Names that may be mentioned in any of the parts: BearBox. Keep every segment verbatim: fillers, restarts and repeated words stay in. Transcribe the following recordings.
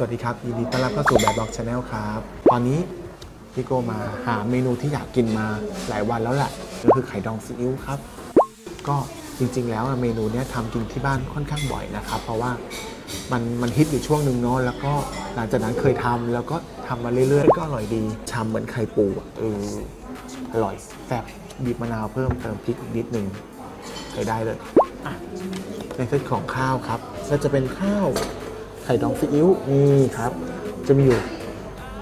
สวัสดีครับยินดีต้อนรับเข้าสู่ BearBox Channel ครับตอนนี้พี่โกมาหาเมนูที่อยากกินมาหลายวันแล้วแหละก็คือไข่ดองซีอิ๊วครับก็จริงๆแล้วเมนูนี้ทำกินที่บ้านค่อนข้างบ่อยนะครับเพราะว่ามันมันฮิตอยู่ช่วงหนึ่งเนาะแล้วก็หลังจากนั้นเคยทำแล้วก็ทำมาเรื่อยๆก็อร่อยดีชำเหมือนไข่ปูเอออร่อยแซ่บบีบมะนาวเพิ่มเติมพริกนิดนึงใช้ได้เลยในเซตของข้าวครับก็จะเป็นข้าวไข่ดองซีอิ๊วนี่ครับจะมีอยู่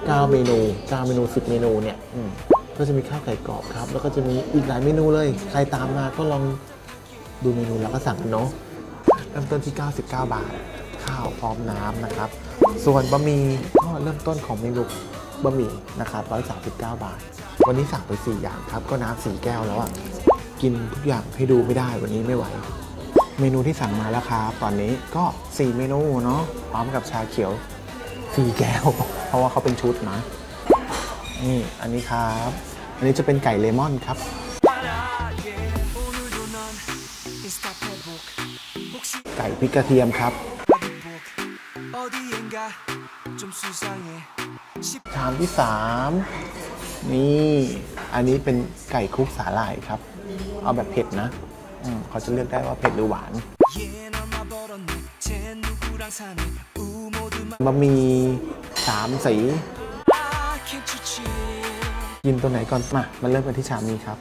เก้าเมนูเก้าเมนูสิบเมนูเนี่ยก็จะมีข้าวไก่กรอบครับแล้วก็จะมีอีกหลายเมนูเลยใครตามมาก็ลองดูเมนูแล้วก็สั่งเนาะเริ่มต้นที่เก้าสิบเก้าบาทข้าวพร้อมน้ำนะครับส่วนบะหมี่ก็เริ่มต้นของเมนูบะหมี่นะครับหนึ่งร้อยสามสิบเก้าบาทวันนี้สั่งไปสี่อย่างครับก็น้ำสี่แก้วแล้วอ่ะกินทุกอย่างให้ดูไม่ได้วันนี้ไม่ไหวเมนูที่สั่งมาแล้วครับตอนนี้ก็สี่เมนูเนาะพร้อมกับชาเขียวสี่แก้วเพราะว่าเขาเป็นชุดนะนี่อันนี้ครับอันนี้จะเป็นไก่เลมอนครับไก่พริกกระเทียมครับชามที่สามนี่อันนี้เป็นไก่คลุกสาหร่ายครับเอาแบบเผ็ดนะเขาจะเลือกได้ว่าเผ็ดหรือหวานบะหมี่สามสีกินตัวไหนก่อนมามาเริ่มกันที่ชามนี้ครับ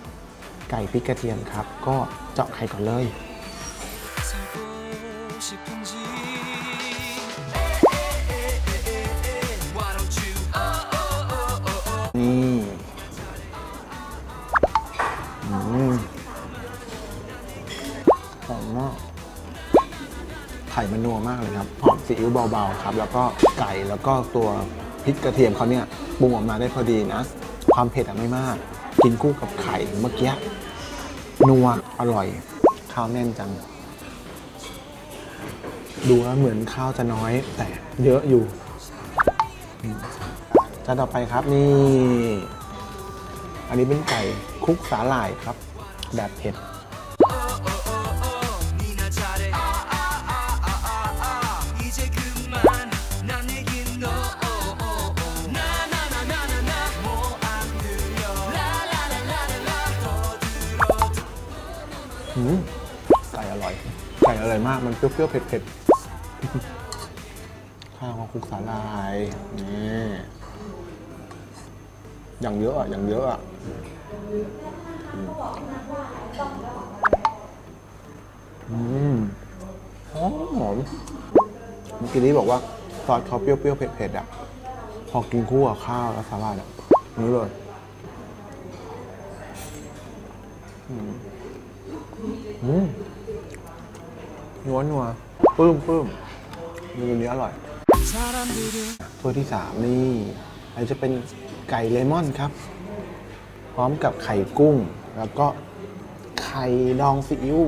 ไก่พริกกระเทียมครับก็เจาะไข่ก่อนเลยนี่หอมมากไข่มันนัวมากเลยครับหอมซีอิ๊วเบาๆครับแล้วก็ไก่แล้วก็ตัวพริกกระเทียมเขาเนี่ยปรุงออกมาได้พอดีนะความเผ็ดไม่มากกินคู่กับไข่เมื่อกี้นัวอร่อยข้าวแน่นจังดูแล้วเหมือนข้าวจะน้อยแต่เยอะอยู่จานต่อไปครับนี่อันนี้เป็นไก่คลุกสาหร่ายครับแบบเผ็ดไก่อร่อยไก่อร่อยมากมันเปรี้ยวๆเผ็ดๆข้าวของคลุกสาหร่ายนี่อย่างเยอะอ่ะอย่างเยอะอ่ะอืมหอมเมื่อกี้นี้บอกว่าซอสเขาเปรี้ยวๆเผ็ดๆอ่ะพอกินคู่กับข้าวแล้วสาหร่ายอ่ะนี่เลยอืมนัวนัวปื้มปื้มเมนูนี้อร่อยตัวที่สามนี่อันจะเป็นไก่เลมอนครับพร้อมกับไข่กุ้งแล้วก็ไข่ดองซีอิ๊ว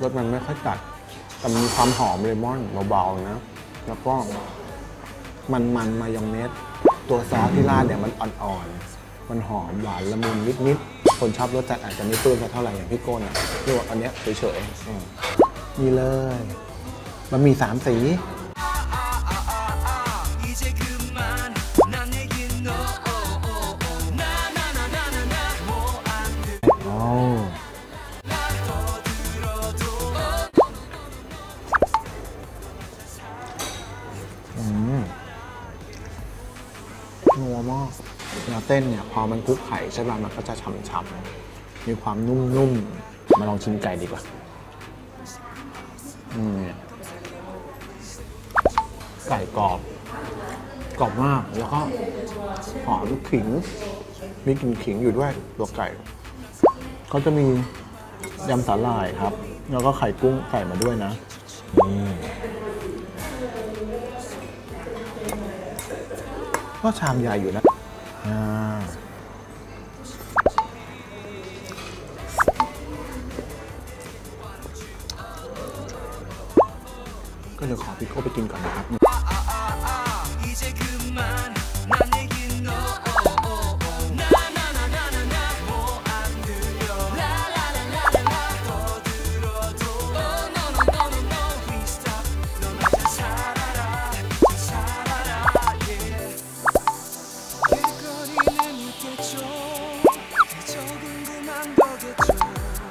รสมันไม่ค่อยจัดแต่มีความหอมเลมอนเบาๆนะแล้วก็มันๆ ม, มายองเนสตัวซอสที่ราดเนี่ยมันอ่อนๆมันหอมหวานละมุนนิดๆคนชอบรสจัดอาจจะไม่ตื่นเท่าไหร่อย่างพี่โก้เนี่ยที่ว่าอันเนี้ยเฉยๆนี่เลยมันมีสามสีนัวมากแล้วเต้นเนี่ยพอมันคลุกไข่ใช่ป่ะมันก็จะฉ่ำๆมีความนุ่มๆมาลองชิมไก่ดีกว่าอืมไก่กรอบกรอบมากแล้วก็หอมขิงมีกลิ่นขิงอยู่ด้วยตัวไก่ก็จะมียำสาหร่ายครับแล้วก็ไข่กุ้งใส่มาด้วยนะนี่ก็ชามใหญ่อยู่นะก็เดี๋ยวขอพี่โก้ไปกินก่อนนะครับ หมดแล้วหมดแล้ว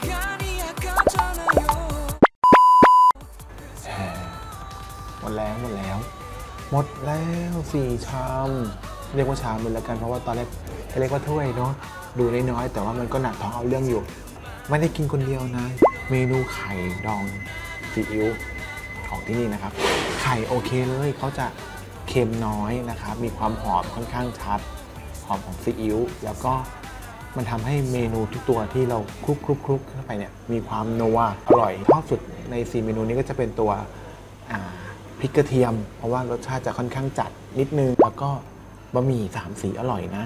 หมดแล้วสี่ชามเรียกว่าชามเลยละกันเพราะว่าตอนแรกเรียกว่าถ้วยเนาะดูน้อยๆแต่ว่ามันก็หนักท้องเอาเรื่องอยู่ไม่ได้กินคนเดียวนะเมนูไข่ดองซีอิ๊วของที่นี่นะครับไข่โอเคเลยเขาจะเค็มน้อยนะครับมีความหอมค่อนข้างชัดหอมของซีอิ๊วแล้วก็มันทำให้เมนูทุกตัวที่เราคลุกคลุกคลุกเข้าไปเนี่ยมีความนัวอร่อยชอบสุดในสี่เมนูนี้ก็จะเป็นตัวพริกกระเทียมเพราะว่ารสชาติจะค่อนข้างจัดนิดนึงแล้วก็บะหมี่สามสีอร่อยนะ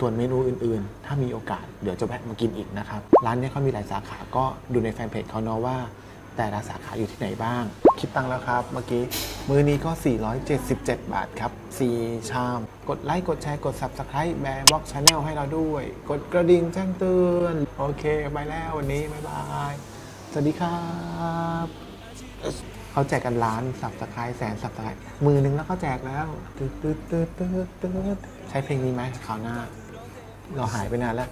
ส่วนเมนูอื่นๆถ้ามีโอกาสเดี๋ยวจะแวะมากินอีกนะครับร้านนี้เขามีหลายสาขาก็ดูในแฟนเพจเขาเนาะว่าแต่ละสาขาอยู่ที่ไหนบ้างคิดตังค์แล้วครับเมื่อกี้มื้อนี้ก็สี่ร้อยเจ็ดสิบเจ็ดบาทครับสี่ชามกดไลค์กดแชร์กด ซับสไครบ์ BearBox Channel ให้เราด้วยกดกระดิ่งแจ้งเตือนโอเคไปแล้ววันนี้บ๊ายบายสวัสดีครับเขาแจกกันล้าน ซับสไครบ์ แสน ซับสไครบ์ มือหนึ่งแล้วก็แจกแล้วตืดตืดตืดตืดตืดใช้เพลงนี้ไหมคราวหน้าเราหายไปนานแล้ว